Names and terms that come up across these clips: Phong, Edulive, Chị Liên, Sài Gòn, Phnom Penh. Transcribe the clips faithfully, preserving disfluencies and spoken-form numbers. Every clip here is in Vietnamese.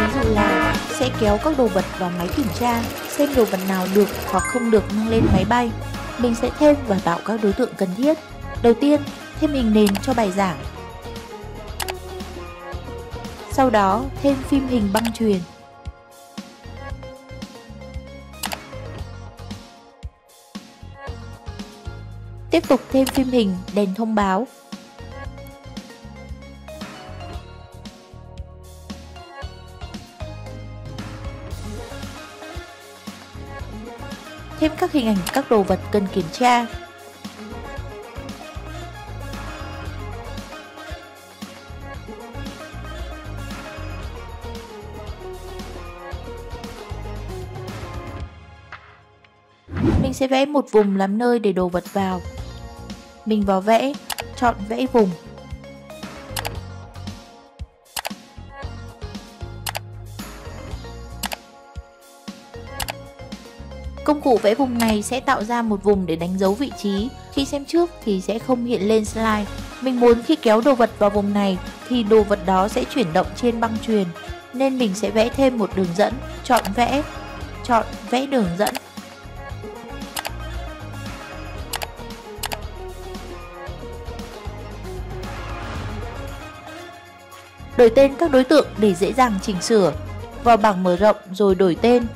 ví dụ là sẽ kéo các đồ vật vào máy kiểm tra, xem đồ vật nào được hoặc không được mang lên máy bay. Mình sẽ thêm và tạo các đối tượng cần thiết. Đầu tiên, thêm hình nền cho bài giảng. Sau đó, thêm phim hình băng chuyền. Tiếp tục thêm phim hình đèn thông báo. Thêm các hình ảnh các đồ vật cần kiểm tra. Mình sẽ vẽ một vùng làm nơi để đồ vật vào. Mình vào vẽ, chọn vẽ vùng. Công cụ vẽ vùng này sẽ tạo ra một vùng để đánh dấu vị trí. Khi xem trước thì sẽ không hiện lên slide. Mình muốn khi kéo đồ vật vào vùng này thì đồ vật đó sẽ chuyển động trên băng chuyền. Nên mình sẽ vẽ thêm một đường dẫn, chọn vẽ, chọn vẽ đường dẫn. Đổi tên các đối tượng để dễ dàng chỉnh sửa. Vào bảng mở rộng rồi đổi tên.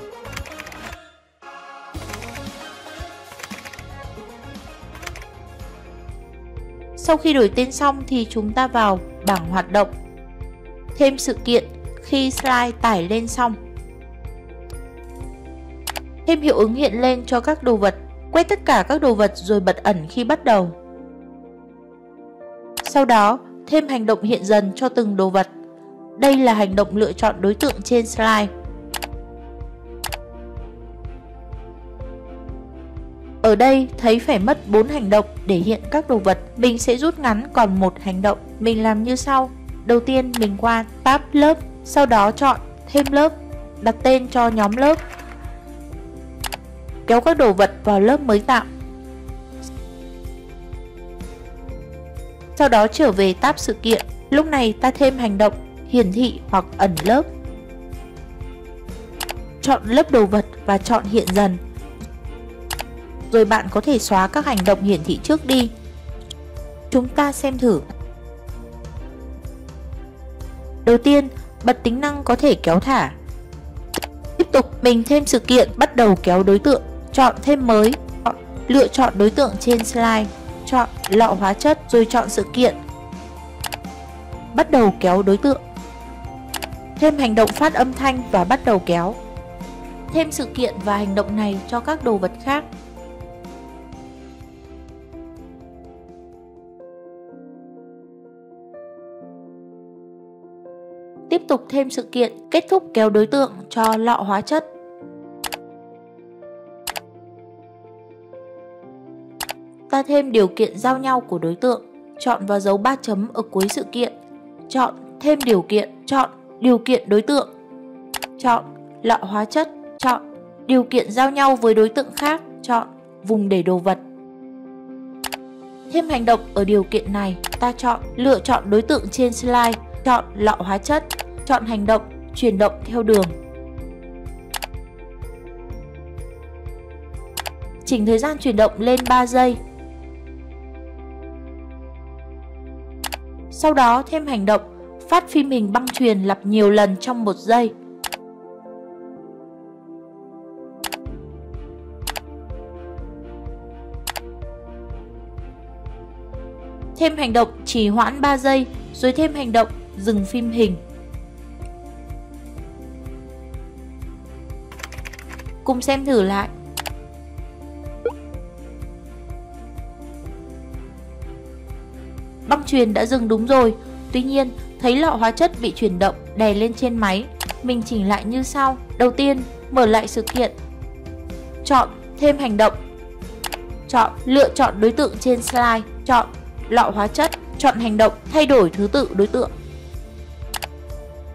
Sau khi đổi tên xong thì chúng ta vào bảng hoạt động. Thêm sự kiện khi slide tải lên xong. Thêm hiệu ứng hiện lên cho các đồ vật. Quét tất cả các đồ vật rồi bật ẩn khi bắt đầu. Sau đó, thêm hành động hiện dần cho từng đồ vật. Đây là hành động lựa chọn đối tượng trên slide. Ở đây thấy phải mất bốn hành động để hiện các đồ vật. Mình sẽ rút ngắn còn một hành động. Mình làm như sau. Đầu tiên mình qua tab lớp, sau đó chọn thêm lớp, đặt tên cho nhóm lớp. Kéo các đồ vật vào lớp mới tạo. Sau đó trở về tab sự kiện. Lúc này ta thêm hành động hiển thị hoặc ẩn lớp. Chọn lớp đồ vật và chọn hiện dần. Rồi bạn có thể xóa các hành động hiển thị trước đi. Chúng ta xem thử. Đầu tiên, bật tính năng có thể kéo thả. Tiếp tục, mình thêm sự kiện bắt đầu kéo đối tượng. Chọn thêm mới, chọn, lựa chọn đối tượng trên slide. Chọn lọ hóa chất rồi chọn sự kiện. Bắt đầu kéo đối tượng. Thêm hành động phát âm thanh và bắt đầu kéo. Thêm sự kiện và hành động này cho các đồ vật khác. Tiếp tục thêm sự kiện kết thúc kéo đối tượng cho lọ hóa chất. Ta thêm điều kiện giao nhau của đối tượng. Chọn vào dấu ba chấm ở cuối sự kiện. Chọn thêm điều kiện. Chọn điều kiện đối tượng. Chọn lọ hóa chất. Chọn điều kiện giao nhau với đối tượng khác. Chọn vùng để đồ vật. Thêm hành động ở điều kiện này. Ta chọn lựa chọn đối tượng trên slide. Chọn lọ hóa chất. Chọn hành động chuyển động theo đường. Chỉnh thời gian chuyển động lên ba giây. Sau đó thêm hành động phát phim hình băng chuyền lặp nhiều lần trong một giây. Thêm hành động trì hoãn ba giây, rồi thêm hành động dừng phim hình. Cùng xem thử lại. Băng chuyền đã dừng đúng rồi, tuy nhiên thấy lọ hóa chất bị chuyển động đè lên trên máy. Mình chỉnh lại như sau. Đầu tiên, mở lại sự kiện. Chọn thêm hành động. Chọn lựa chọn đối tượng trên slide. Chọn lọ hóa chất. Chọn hành động thay đổi thứ tự đối tượng.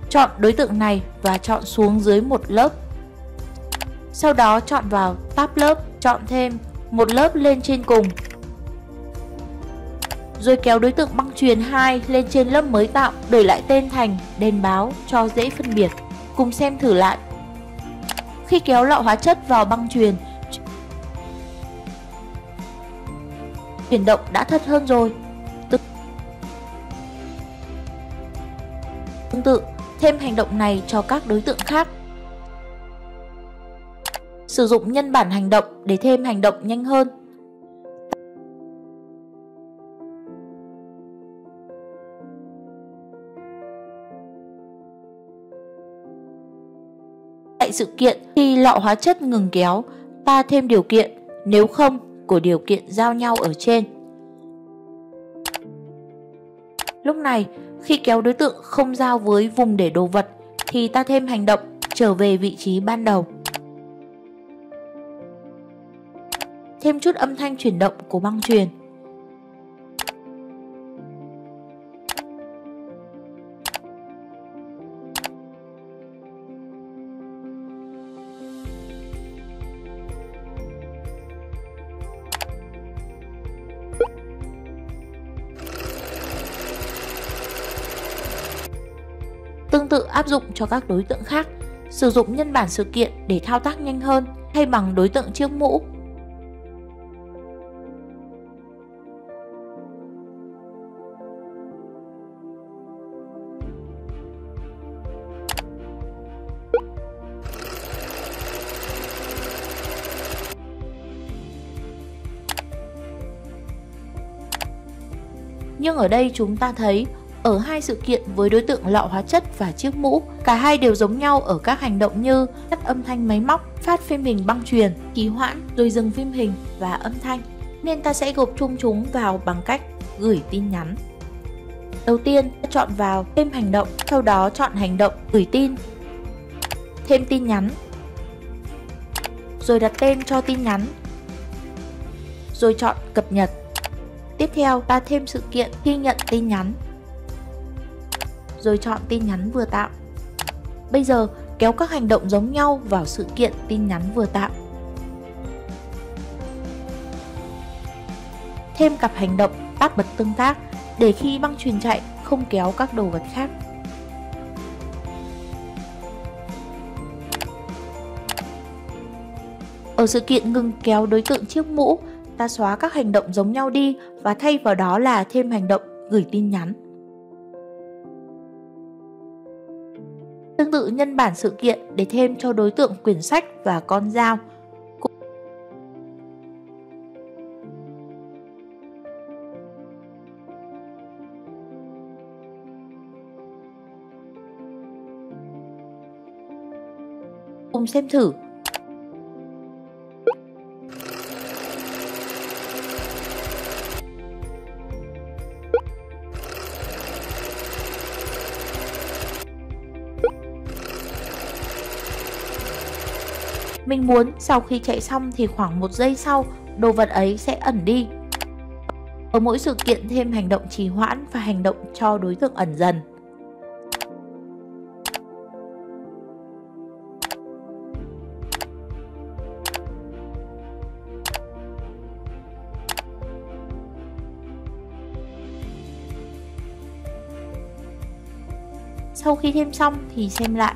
Chọn đối tượng này và chọn xuống dưới một lớp. Sau đó chọn vào tab lớp. Chọn thêm một lớp lên trên cùng. Rồi kéo đối tượng băng chuyền hai lên trên lớp mới tạo, đổi lại tên thành đèn báo cho dễ phân biệt. cùng xem thử lại. Khi kéo lọ hóa chất vào băng chuyền, chuyển động đã thật hơn rồi. Tương tự, thêm hành động này cho các đối tượng khác. Sử dụng nhân bản hành động để thêm hành động nhanh hơn. Tại sự kiện khi lọ hóa chất ngừng kéo, ta thêm điều kiện nếu không của điều kiện giao nhau ở trên. Lúc này, khi kéo đối tượng không giao với vùng để đồ vật thì ta thêm hành động trở về vị trí ban đầu. Thêm chút âm thanh chuyển động của băng chuyền. Tương tự áp dụng cho các đối tượng khác, sử dụng nhân bản sự kiện để thao tác nhanh hơn thay bằng đối tượng chiếc mũ. Nhưng ở đây chúng ta thấy, ở hai sự kiện với đối tượng lọ hóa chất và chiếc mũ, cả hai đều giống nhau ở các hành động như tắt âm thanh máy móc, phát phim hình băng chuyền, trì hoãn, rồi dừng phim hình và âm thanh. Nên ta sẽ gộp chung chúng vào bằng cách gửi tin nhắn. Đầu tiên, ta chọn vào thêm hành động, sau đó chọn hành động gửi tin, thêm tin nhắn, rồi đặt tên cho tin nhắn, rồi chọn cập nhật. Tiếp theo, ta thêm sự kiện khi nhận tin nhắn, rồi chọn tin nhắn vừa tạo. Bây giờ, kéo các hành động giống nhau vào sự kiện tin nhắn vừa tạo. Thêm cặp hành động tắt bật tương tác để khi băng chuyền chạy không kéo các đồ vật khác. Ở sự kiện ngừng kéo đối tượng chiếc mũ, ta xóa các hành động giống nhau đi và thay vào đó là thêm hành động gửi tin nhắn. Tương tự nhân bản sự kiện để thêm cho đối tượng quyển sách và con dao. Cùng xem thử. Mình muốn sau khi chạy xong thì khoảng một giây sau, đồ vật ấy sẽ ẩn đi. Ở mỗi sự kiện thêm hành động trì hoãn và hành động cho đối tượng ẩn dần. Sau khi thêm xong thì xem lại.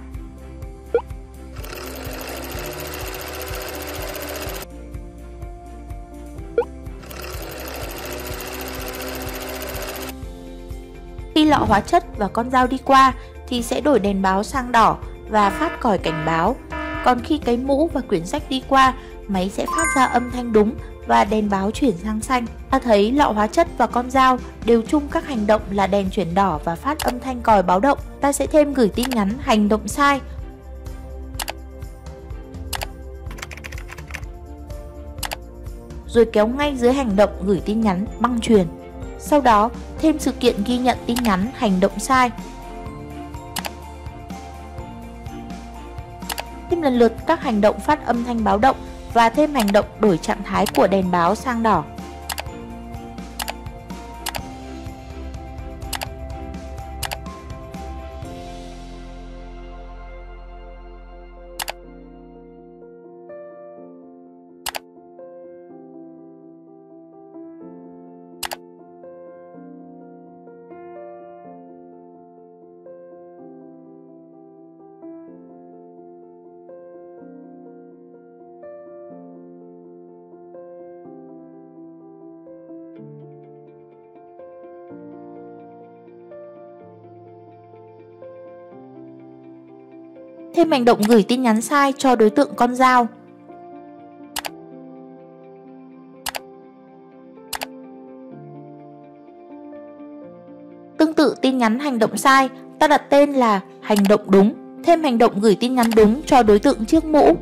Khi lọ hóa chất và con dao đi qua thì sẽ đổi đèn báo sang đỏ và phát còi cảnh báo. Còn khi cái mũ và quyển sách đi qua, máy sẽ phát ra âm thanh đúng và đèn báo chuyển sang xanh. Ta thấy lọ hóa chất và con dao đều chung các hành động là đèn chuyển đỏ và phát âm thanh còi báo động. Ta sẽ thêm gửi tin nhắn hành động sai. Rồi kéo ngay dưới hành động gửi tin nhắn băng chuyền. Sau đó, thêm sự kiện ghi nhận tin nhắn hành động sai. Thêm lần lượt các hành động phát âm thanh báo động và thêm hành động đổi trạng thái của đèn báo sang đỏ. thêm hành động gửi tin nhắn sai cho đối tượng con dao. Tương tự tin nhắn hành động sai, ta đặt tên là hành động đúng, thêm hành động gửi tin nhắn đúng cho đối tượng chiếc mũ.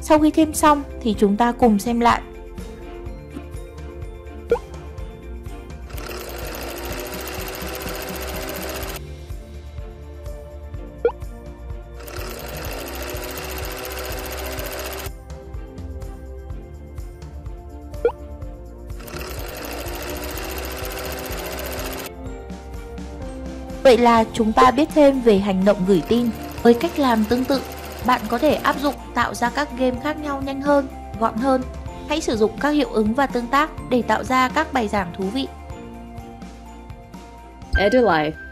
Sau khi thêm xong thì chúng ta cùng xem lại. Vậy là chúng ta biết thêm về hành động gửi tin. Với cách làm tương tự, bạn có thể áp dụng tạo ra các game khác nhau nhanh hơn, gọn hơn. Hãy sử dụng các hiệu ứng và tương tác để tạo ra các bài giảng thú vị. Edulive.